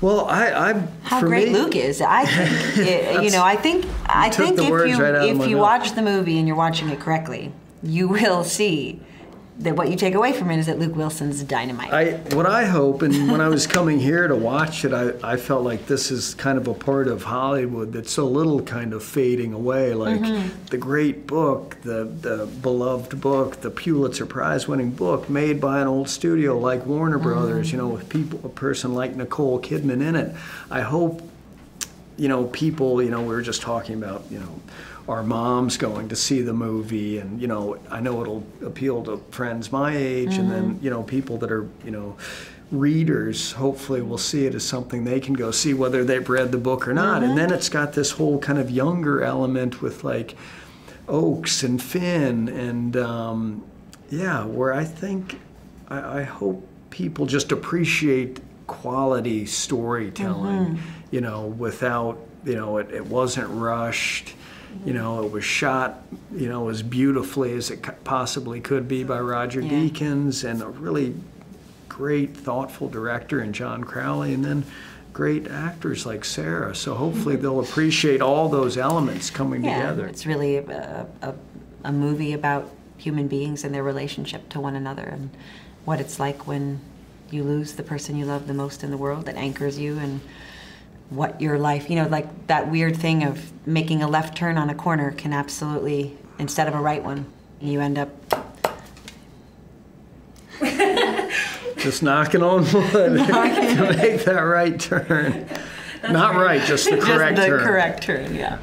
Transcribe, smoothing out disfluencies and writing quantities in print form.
Well, how great Luke is. I think, you know, I think if you watch the movie and you're watching it correctly, you will see that what you take away from it is that Luke Wilson's dynamite. What I hope, and when I was coming here to watch it, I felt like this is kind of a part of Hollywood that's a little kind of fading away, like the great book, the beloved book, the Pulitzer Prize-winning book made by an old studio like Warner Brothers, you know, with people, a person like Nicole Kidman in it. I hope, you know, people, you know, we were just talking about, you know, our mom's going to see the movie, and, you know, I know it'll appeal to friends my age, and then, you know, people that are, you know, readers hopefully will see it as something they can go see whether they've read the book or not. And then it's got this whole kind of younger element with, like, Oakes and Finn, and, yeah, where I think, I hope people just appreciate quality storytelling, you know, without, you know, it wasn't rushed. You know, it was shot, you know, as beautifully as it possibly could be by Roger Deakins, and a really great, thoughtful director in John Crowley, and then great actors like Sarah. So hopefully they'll appreciate all those elements coming together. It's really a movie about human beings and their relationship to one another, and what it's like when you lose the person you love the most in the world that anchors you, and what your life, you know, like that weird thing of making a left turn on a corner can absolutely, instead of a right one, you end up just knocking on wood to make that right turn. Not right, just the correct turn. Just the correct turn, yeah.